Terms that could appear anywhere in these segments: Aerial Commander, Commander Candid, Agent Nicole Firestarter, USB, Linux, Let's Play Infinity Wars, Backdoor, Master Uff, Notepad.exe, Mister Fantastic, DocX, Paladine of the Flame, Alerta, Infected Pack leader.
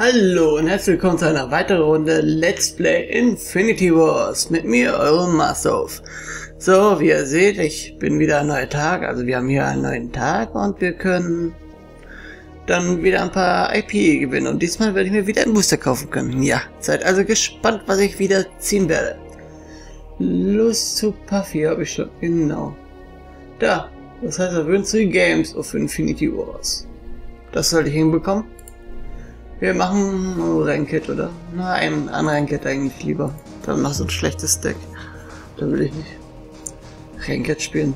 Hallo und herzlich willkommen zu einer weiteren Runde Let's Play Infinity Wars mit mir, eurem Master Uff. So, wie ihr seht, ich bin wieder ein neuer Tag, also wir haben hier einen neuen Tag und wir können dann wieder ein paar IP gewinnen und diesmal werde ich mir wieder einen Booster kaufen können. Ja, seid also gespannt, was ich wieder ziehen werde. Lust zu Puffy habe ich schon, genau. Da, das heißt Adventure Games of Infinity Wars. Das sollte ich hinbekommen. Wir machen Ranked, oder? Na, einen Ranked eigentlich lieber. Dann machst du ein schlechtes Deck. Da will ich nicht Ranked spielen.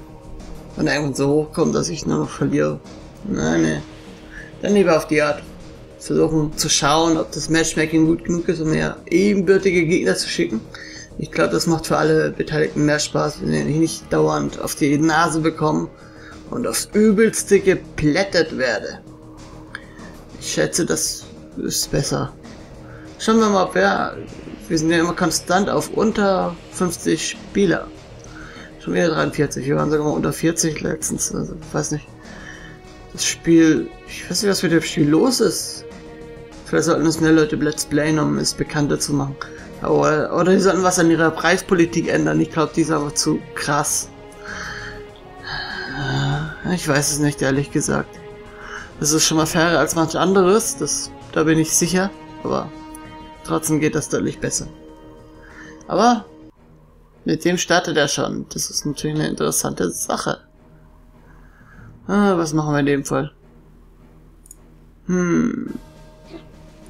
Und irgendwann so hochkommen, dass ich nur noch verliere. Nein, nee. Dann lieber auf die Art. Versuchen zu schauen, ob das Matchmaking gut genug ist, um mir ebenbürtige Gegner zu schicken. Ich glaube, das macht für alle Beteiligten mehr Spaß, wenn wir nicht dauernd auf die Nase bekommen und aufs Übelste geplättet werde. Ich schätze, das ist besser. Schauen wir mal, ob wir sind ja immer konstant auf unter 50 Spieler. Schon wieder 43, wir waren sogar mal unter 40 letztens, also ich weiß nicht. Das Spiel, ich weiß nicht, was mit dem Spiel los ist. Vielleicht sollten es mehr Leute Let's Playen, um es bekannter zu machen. Oder die sollten was an ihrer Preispolitik ändern. Ich glaube, die ist aber zu krass. Ich weiß es nicht, ehrlich gesagt. Das ist schon mal fairer als manch anderes, da bin ich sicher, aber trotzdem geht das deutlich besser. Aber mit dem startet er schon. Das ist natürlich eine interessante Sache. Was machen wir in dem Fall?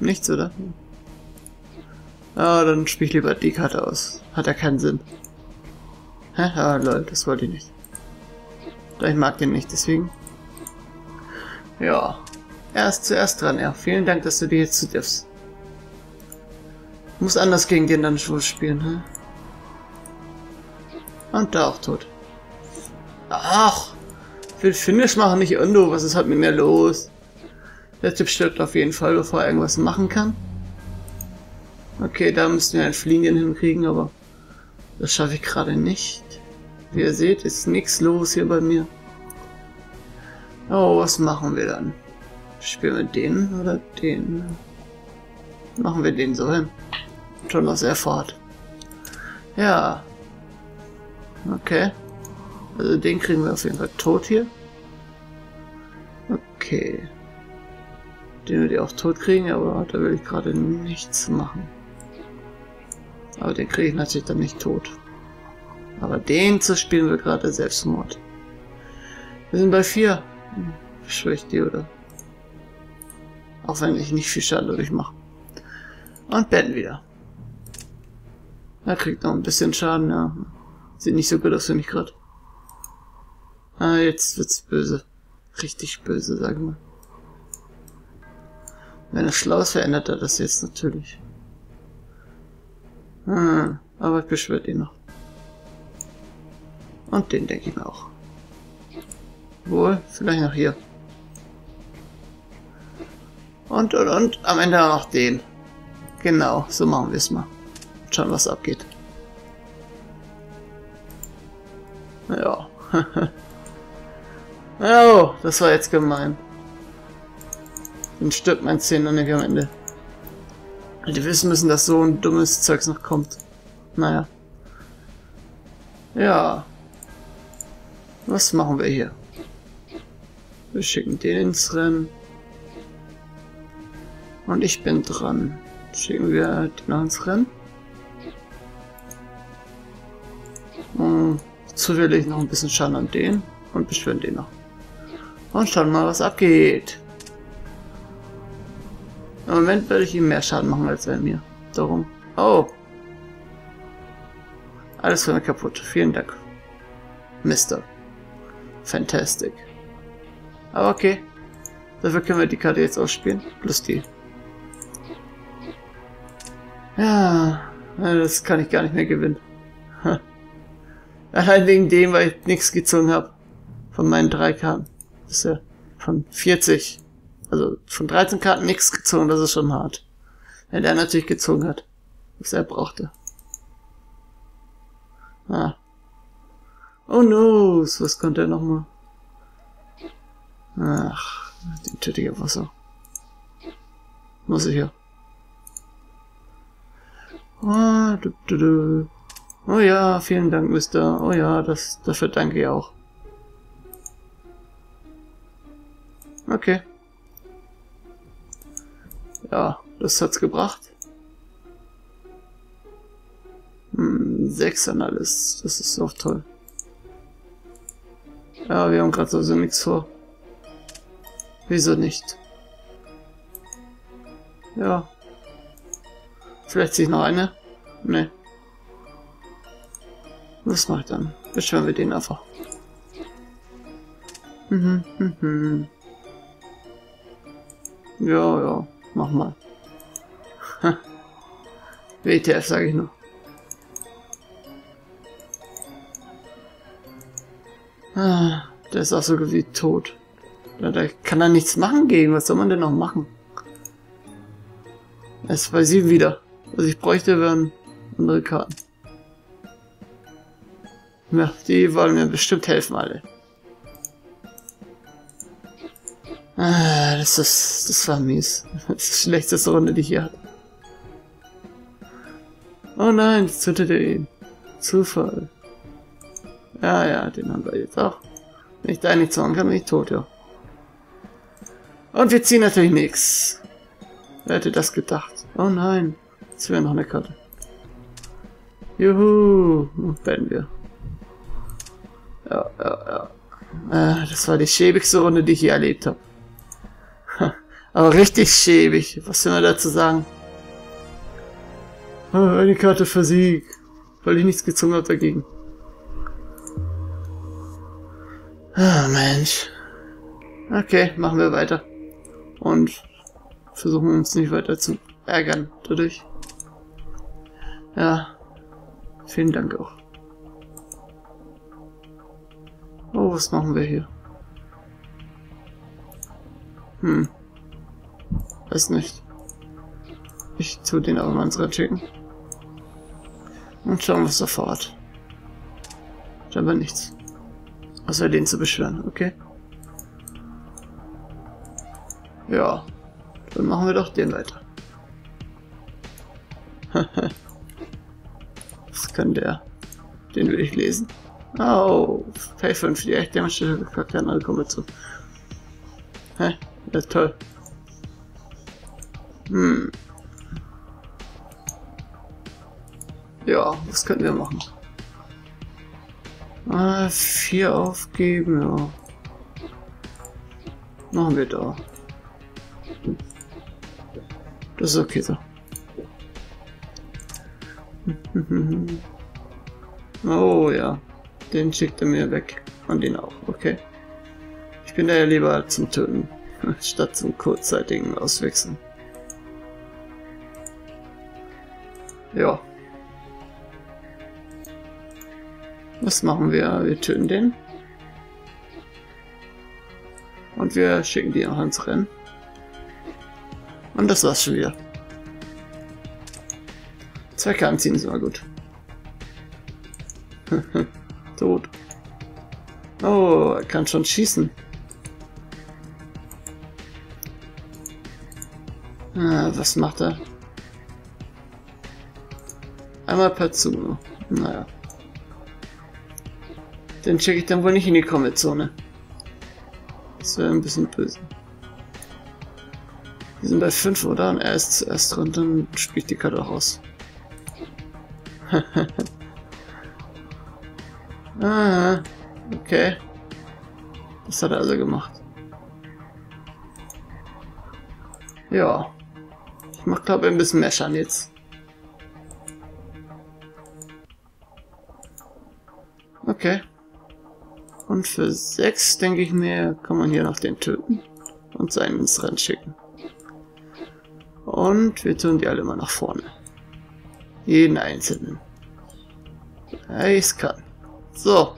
Nichts, oder? Ah, dann spiele ich lieber die Karte aus. Hat ja keinen Sinn. Hä? Ah, lol, das wollte ich nicht. Ich mag den nicht, deswegen. Ja. Er ist zuerst dran, ja. Vielen Dank, dass du dir jetzt zutriffst. Muss anders gegen den dann schon spielen, hä? Und da auch tot. Ach! Will Finish machen, nicht Undo. Was ist halt mit mir los? Der Typ stirbt auf jeden Fall, bevor er irgendwas machen kann. Okay, da müssen wir einen Fliegenden hinkriegen, aber das schaffe ich gerade nicht. Wie ihr seht, ist nichts los hier bei mir. Oh, was machen wir dann? Spielen wir den oder den? Machen wir den so hin. Schon was er vorhat. Ja. Okay. Also den kriegen wir auf jeden Fall tot hier. Okay. Den wir die auch tot kriegen, aber da will ich gerade nichts machen. Aber den kriege ich natürlich dann nicht tot. Aber den zu spielen wir gerade Selbstmord. Wir sind bei 4. Beschwöre ich die, oder? Auch wenn ich nicht viel Schaden dadurch mache. Und Ben wieder. Er kriegt noch ein bisschen Schaden, ja. Sieht nicht so gut aus, finde ich gerade. Ah, jetzt wird's böse. Richtig böse, sag ich mal. Wenn er schlau ist, verändert er das jetzt natürlich. Aber ich beschwört ihn noch. Und den denke ich mir auch. Wohl, vielleicht noch hier. Und. Am Ende noch den. Genau, so machen wir es mal. Schauen, was abgeht. Ja. Oh, das war jetzt gemein. Dann stirbt mein Zehner nicht am Ende. Die wissen müssen, dass so ein dummes Zeugs noch kommt. Naja. Ja. Was machen wir hier? Wir schicken den ins Rennen. Und ich bin dran. Schicken wir den noch ins Rennen? Zufällig noch ein bisschen Schaden an den. Und beschwören den noch. Und schauen mal, was abgeht. Im Moment würde ich ihm mehr Schaden machen als bei mir. Darum. Oh. Alles von mir kaputt. Vielen Dank. Mister Fantastic. Aber okay. Dafür können wir die Karte jetzt ausspielen. Plus die. Ja. Das kann ich gar nicht mehr gewinnen. Allein wegen dem, weil ich nichts gezogen habe. Von meinen 3 Karten. Bisher. Von 40. Also von 13 Karten nichts gezogen, das ist schon hart. Wenn er natürlich gezogen hat, was er brauchte. Ah. Oh no, was konnte er nochmal? Ach, den töte ich auf Wasser. Muss ich ja. ja. Oh ja, vielen Dank, Mister. Oh ja, das dafür danke ich auch. Okay. Ja, das hat's gebracht. 6 an alles. Das ist auch toll. Ja, wir haben gerade sowieso nichts vor. Wieso nicht? Ja. Vielleicht sich noch eine? Ne. Was mache ich dann? Beschwören wir den einfach. Ja, ja. Mach mal. WTF sage ich noch. Ah, der ist auch so wie tot. Da kann er nichts machen gegen. Was soll man denn noch machen? Es bei 7 wieder. Was ich bräuchte, wären andere Karten. Ja, die wollen mir bestimmt helfen, alle. Ah, das war mies. Das ist die schlechteste Runde, die ich hier hatte. Oh nein, jetzt tötet er ihn. Zufall. Ja, ja, den haben wir jetzt auch. Wenn ich da nichts machen kann, bin ich tot, ja. Und wir ziehen natürlich nichts. Wer hätte das gedacht? Oh nein. Jetzt wäre noch eine Karte. Juhu. Beenden wir. Ja, ja, ja. Das war die schäbigste Runde, die ich je erlebt habe. Aber richtig schäbig. Was will man dazu sagen? Oh, eine Karte für Sieg. Weil ich nichts gezogen habe dagegen. Ah, Mensch. Okay, machen wir weiter. Und versuchen uns nicht weiter zu ärgern dadurch. Ja. Vielen Dank auch. Oh, was machen wir hier? Hm. Weiß nicht. Ich tue den auch mal ins Rad schicken. Und schauen, was da vorhat. Aber nichts. Außer den zu beschweren, okay? Ja, dann machen wir doch den weiter. Was kann der? Den will ich lesen. Oh, Pay 5, die echt Dämmerstelle gekackt haben, alle kommen zu. Hä? Ja, toll. Hm. Ja, was können wir machen? Ah, 4 aufgeben, ja. Machen wir da. Das ist okay so. Oh ja, den schickt er mir weg. Und den auch, okay. Ich bin da ja lieber zum Töten, statt zum kurzzeitigen Auswechseln. Ja. Was machen wir? Wir töten den. Und wir schicken die noch ins Rennen. Und das war's schon wieder. 2 Karten ziehen ist immer gut. Tot. Oh, er kann schon schießen. Ah, was macht er? Einmal per Zone. Naja. Den schicke ich dann wohl nicht in die Kommentzone. Das wäre ein bisschen böse. Wir sind bei 5, oder? Und er ist zuerst drin, dann spielt die Karte auch aus. Ah, okay. Das hat er also gemacht. Ja. Ich mach, glaube ich, ein bisschen mehr Schaden jetzt. Okay. Und für 6, denke ich mir, kann man hier noch den töten und seinen ins Rennen schicken. Und wir tun die alle mal nach vorne. Jeden einzelnen. Eiskalt. So.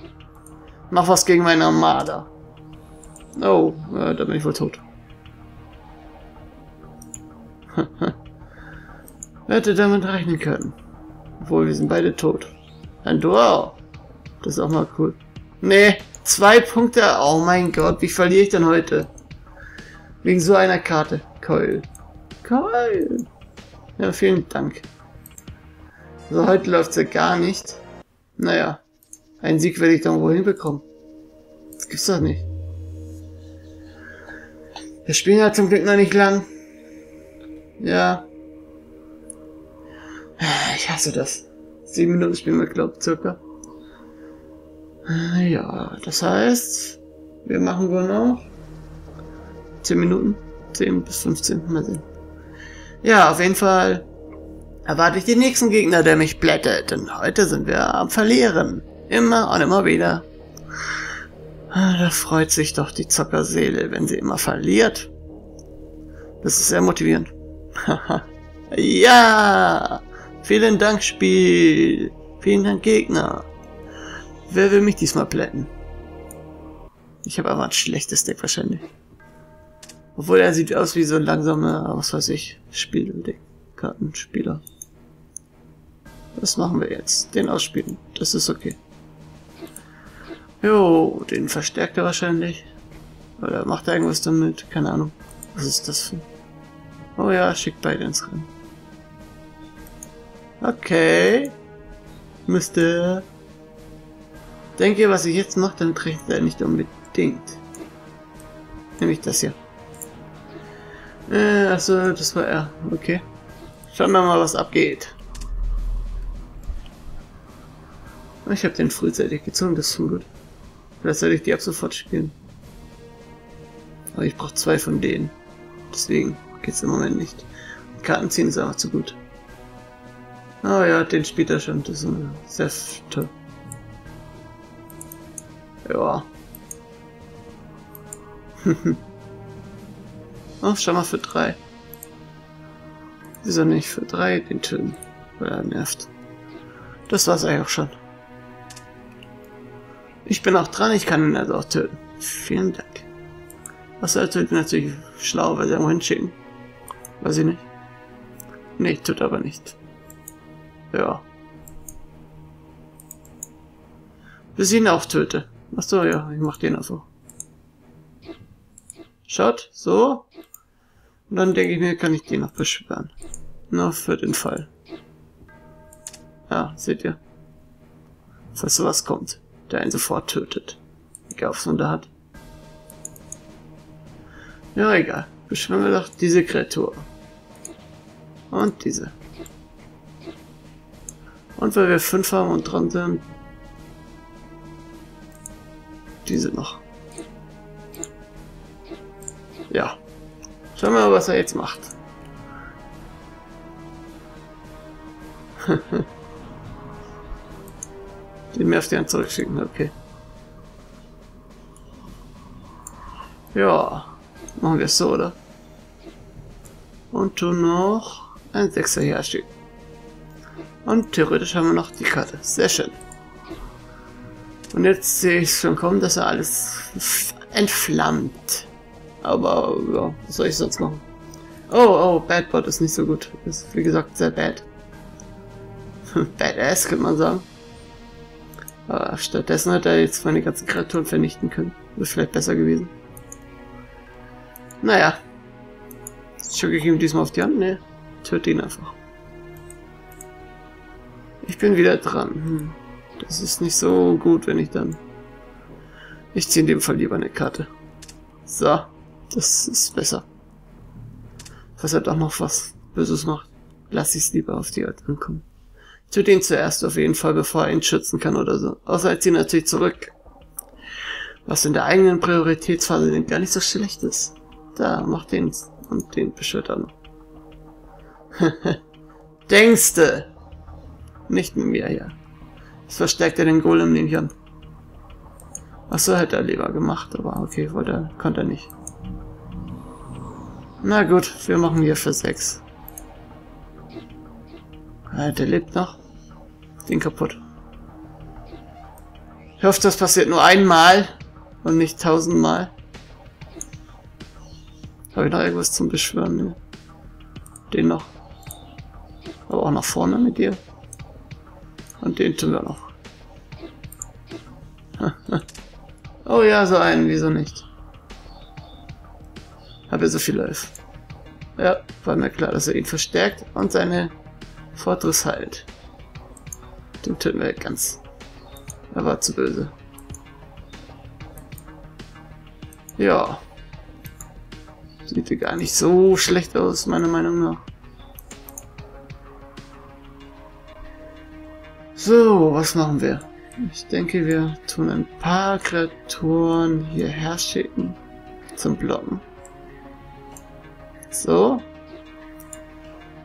Mach was gegen meine Armada. Oh, da bin ich wohl tot. Wer hätte damit rechnen können? Obwohl, wir sind beide tot. Ein Duo. Das ist auch mal cool. Nee, 2 Punkte. Oh mein Gott, wie verliere ich denn heute? Wegen so einer Karte. Keul. Ja, vielen Dank. Also heute läuft es ja gar nicht. Naja, einen Sieg werde ich dann wohl hinbekommen. Das gibt's doch nicht. Wir spielen ja zum Glück noch nicht lang. Ja. Ich hasse das. 7 Minuten spielen wir, glaube ich, circa. Ja, das heißt, wir machen wohl noch 10 Minuten. 10 bis 15, mal sehen. Ja, auf jeden Fall erwarte ich den nächsten Gegner, der mich blättert. Denn heute sind wir am Verlieren. Immer und immer wieder. Da freut sich doch die Zockerseele, wenn sie immer verliert. Das ist sehr motivierend. Ja! Vielen Dank, Spiel! Vielen Dank, Gegner! Wer will mich diesmal plätten? Ich habe aber ein schlechtes Deck wahrscheinlich. Obwohl er sieht aus wie so ein langsamer, was weiß ich, Spielkartenspieler. Was machen wir jetzt? Den ausspielen. Das ist okay. Jo, den verstärkt er wahrscheinlich. Oder macht er irgendwas damit? Keine Ahnung. Was ist das für... Oh ja, schickt beide ins Rennen. Okay. Mister. Denkt ihr, was ich jetzt mache, dann kriegt er nicht unbedingt. Nämlich das hier. Achso, das war er. Okay. Schauen wir mal, was abgeht. Ich habe den frühzeitig gezogen, das ist schon gut. Vielleicht sollte ich die ab sofort spielen. Aber ich brauche 2 von denen. Deswegen geht's im Moment nicht. Karten ziehen ist einfach zu gut. Oh ja, den spielt er schon. Das ist sehr toll. Ja. Oh, schau mal für 3. Wieso nicht für 3 den töten? Weil er nervt. Das war's eigentlich auch schon. Ich bin auch dran, ich kann ihn also auch töten. Vielen Dank. Was er tötet, natürlich schlau, weil sie irgendwo hinschicken. Weiß ich nicht. Nee, tut aber nicht. Ja. Bis ich ihn auch töte. Achso, ja, ich mach den einfach. Schaut, so. Und dann denke ich mir, kann ich den noch beschweren. Nur für den Fall. Ja, seht ihr. Falls sowas kommt, der einen sofort tötet. Egal, ob es man da hat. Ja, egal. Beschweren wir doch diese Kreatur. Und diese. Und weil wir 5 haben und dran sind, diese noch. Ja. Schauen wir mal, was er jetzt macht. Den mehr auf die Hand zurückschicken, okay. Ja. Machen wir es so, oder? Und tun noch ein 6er hier schicken. Und theoretisch haben wir noch die Karte. Sehr schön. Und jetzt sehe ich schon kommen, dass er alles entflammt. Aber, ja, was soll ich sonst machen? Oh, Bad Bot ist nicht so gut. Ist, wie gesagt, sehr bad. Badass, könnte man sagen. Aber stattdessen hat er jetzt meine ganzen Kreaturen vernichten können. Wäre vielleicht besser gewesen. Naja. Schicke ich ihm diesmal auf die Hand? Ne, töte ihn einfach. Ich bin wieder dran. Das ist nicht so gut, wenn ich dann... Ich ziehe in dem Fall lieber eine Karte. So. Das ist besser. Falls er doch noch was Böses macht, lass ich es lieber auf die Art ankommen. Zu den zuerst auf jeden Fall, bevor er ihn schützen kann oder so. Außer er zieht natürlich zurück. Was in der eigenen Prioritätsphase gar nicht so schlecht ist. Da, mach den und den beschwört er noch. Denkste! Nicht mit mir, ja. Jetzt verstärkt er den Golem nämlich an. Achso, hätte er lieber gemacht, aber okay, wollte er, konnte er nicht. Na gut, wir machen hier für 6. Der lebt noch. Den kaputt. Ich hoffe, das passiert nur einmal und nicht 1000 Mal. Habe ich noch irgendwas zum Beschwören? Ne? Den noch. Aber auch nach vorne mit dir. Und den tun wir noch. Oh ja, so einen, wieso nicht? Habe ja so viel Life. Ja, war mir klar, dass er ihn verstärkt und seine Fortress heilt. Den töten wir ganz. Er war zu böse. Ja. Sieht ja gar nicht so schlecht aus, meiner Meinung nach. So, was machen wir? Ich denke, wir tun ein paar Kreaturen hierher schicken zum Blocken. So.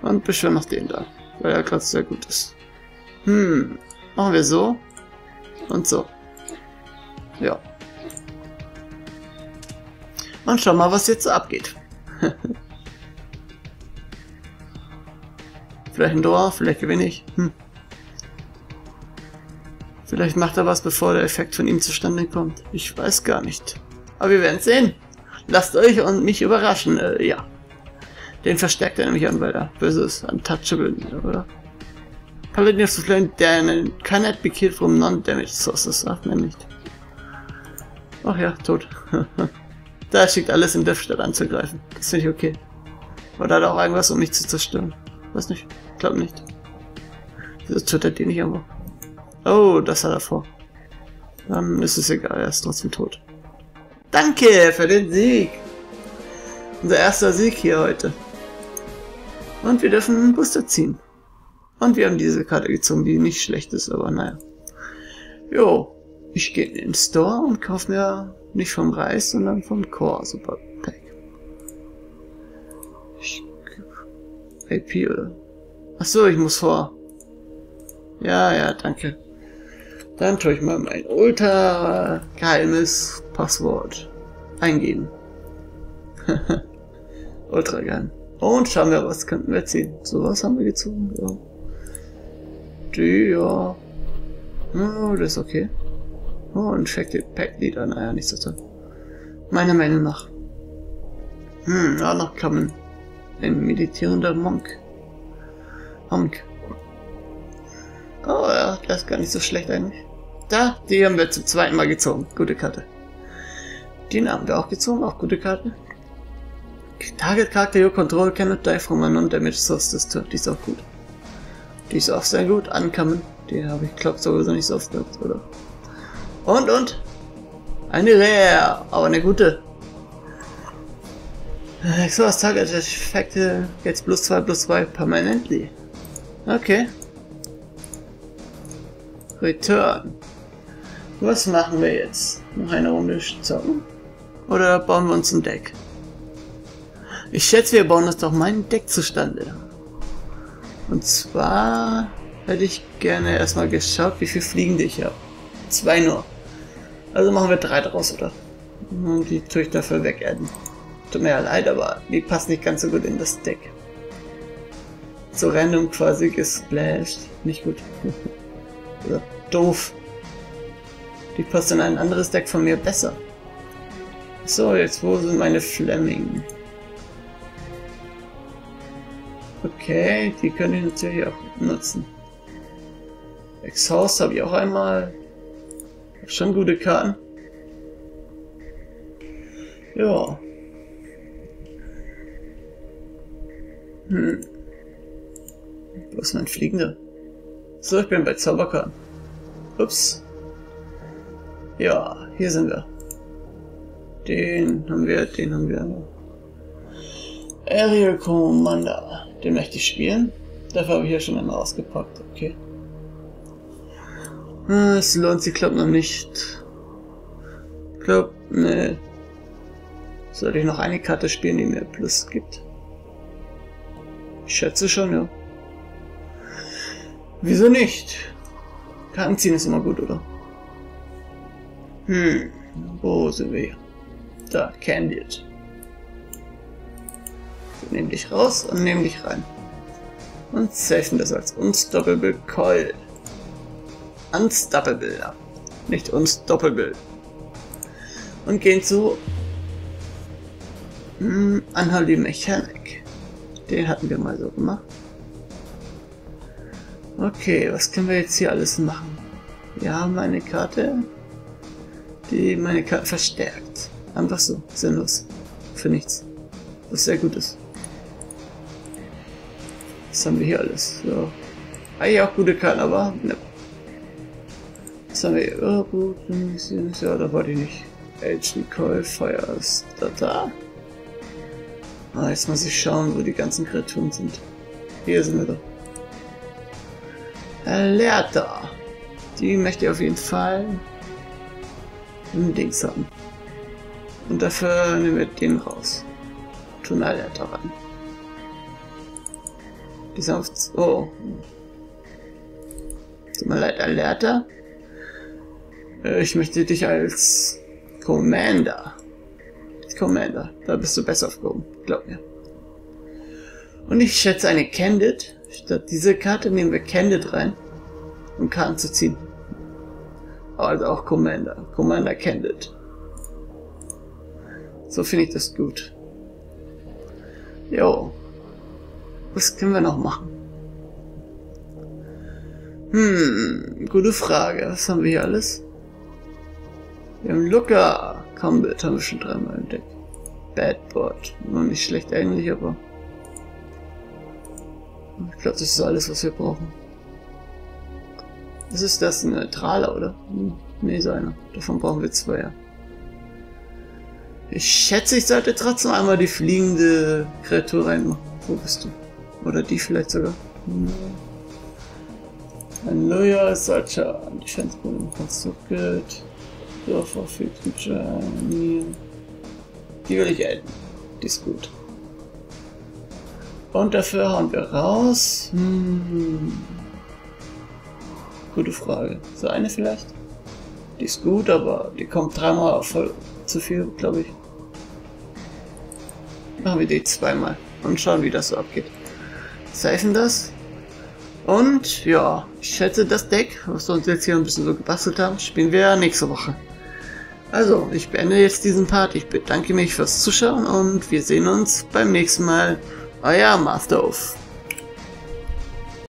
Und beschwören noch den da, weil er gerade sehr gut ist. Machen wir so und so. Ja. Und schau mal, was jetzt so abgeht. Vielleicht ein Dorf, vielleicht gewinne ich. Vielleicht macht er was, bevor der Effekt von ihm zustande kommt. Ich weiß gar nicht. Aber wir werden es sehen. Lasst euch und mich überraschen. Ja. Den verstärkt er nämlich an, weil er böse ist. Untouchable, oder? Paladine of the Flame, der cannot be killed from non-damage sources. Sagt man nicht. Ach ja, tot. Da schickt alles in Death statt anzugreifen. Das finde ich okay. Oder hat er auch irgendwas, um mich zu zerstören? Weiß nicht. Glaub nicht. Wieso tut er den nicht irgendwo? Oh, das hat er vor. Dann ist es egal, er ist trotzdem tot. Danke für den Sieg! Unser erster Sieg hier heute. Und wir dürfen einen Booster ziehen. Und wir haben diese Karte gezogen, die nicht schlecht ist, aber naja. Jo, ich gehe in den Store und kaufe mir nicht vom Reis, sondern vom Core Super Pack. AP oder? Achso, ich muss vor. Ja, danke. Dann tue ich mal mein ultra geheimes Passwort eingeben. Ultra geil. Und schauen wir, was könnten wir ziehen. So was haben wir gezogen. Ja. Die, ja. Oh, das ist okay. Oh, Infected Pack leader. Naja, nicht so toll. Meiner Meinung nach. Ja, noch kommen. Ein meditierender Monk. Oh ja, das ist gar nicht so schlecht eigentlich. Da, die haben wir zum zweiten Mal gezogen. Gute Karte. Den haben wir auch gezogen, auch gute Karte. Target Character your control cannot die from a non-damage source. Die ist auch gut. Die ist auch sehr gut. Ankommen. Die habe ich, glaube ich, sowieso nicht so oft gehabt, oder? Und? Eine Rare, aber eine gute. So was Target Effekt jetzt +2/+2 permanently. Okay. Return. Was machen wir jetzt? Noch eine Runde zocken? Oder bauen wir uns ein Deck? Ich schätze, wir bauen uns doch mein Deck zustande. Und zwar hätte ich gerne erstmal geschaut, wie viel Fliegende ich habe. 2 nur. Also machen wir 3 draus, oder? Und die tue ich dafür wegadden. Tut mir ja leid, aber die passen nicht ganz so gut in das Deck. So random quasi gesplashed. Nicht gut. Oder doof. Die passt in ein anderes Deck von mir besser. So, jetzt wo sind meine Fleming? Okay, die könnte ich natürlich auch nutzen. Exhaust habe ich auch einmal. Hab schon gute Karten. Ja. Wo ist mein Fliegender? So, ich bin bei Zauberkarten. Ups. Ja, hier sind wir. Den haben wir. Aerial Commander. Den möchte ich spielen. Dafür habe ich hier schon einmal ausgepackt. Okay. Es lohnt sich, glaube ich, noch nicht. Ich glaube, ne. Sollte ich noch eine Karte spielen, die mir Plus gibt? Ich schätze schon, ja. Wieso nicht? Karten ziehen ist immer gut, oder? Wo sind wir? Da, Candid. So, nehm dich raus und nehm dich rein. Und safen das als Unstoppable Coil. Unstoppable, ja. Nicht Unstoppable. Und gehen zu Unholy Mechanic. Den hatten wir mal so gemacht. Okay, was können wir jetzt hier alles machen? Wir haben eine Karte, die meine Karte verstärkt. Einfach so, sinnlos. Für nichts. Was sehr gut ist. Was haben wir hier alles? So. Eigentlich auch gute Karten, aber ne, Sorry, ja, da wollte ich nicht. Agent Nicole Firestarter. Ah, jetzt muss ich schauen, wo die ganzen Kreaturen sind. Hier sind wir doch. Alerta. Die möchte ich auf jeden Fall im Dings haben. Und dafür nehmen wir den raus. Tun Alerta rein. Die sind auf... Oh. Tut mir leid, Alerta. Ich möchte dich als Commander. Commander, da bist du besser aufgehoben, glaub mir. Und ich schätze eine Candid. Statt dieser Karte nehmen wir Candid rein, um Karten zu ziehen. Also auch Commander. Commander Candid. So finde ich das gut. Jo. Was können wir noch machen? Gute Frage. Was haben wir hier alles? Wir haben Looker. Combat haben wir schon dreimal entdeckt. Badboard. Noch nicht schlecht eigentlich, aber... Ich glaube, das ist alles, was wir brauchen. Was ist das? Ein neutraler, oder? Nee, so einer. Davon brauchen wir zwei, ja. Ich schätze, ich sollte trotzdem einmal die fliegende Kreatur reinmachen. Wo bist du? Oder die vielleicht sogar. Ein neuer Soldier. Defense-Problem kannst du gut. Die will ich enden. Die ist gut. Und dafür hauen wir raus. Gute Frage. So eine vielleicht? Die ist gut, aber die kommt dreimal voll zu viel, glaube ich. Machen wir die zweimal und schauen, wie das so abgeht. Safen das. Und ja, ich schätze, das Deck, was wir uns jetzt hier ein bisschen so gebastelt haben, spielen wir nächste Woche. Also, ich beende jetzt diesen Part. Ich bedanke mich fürs Zuschauen und wir sehen uns beim nächsten Mal. Euer Master Uff.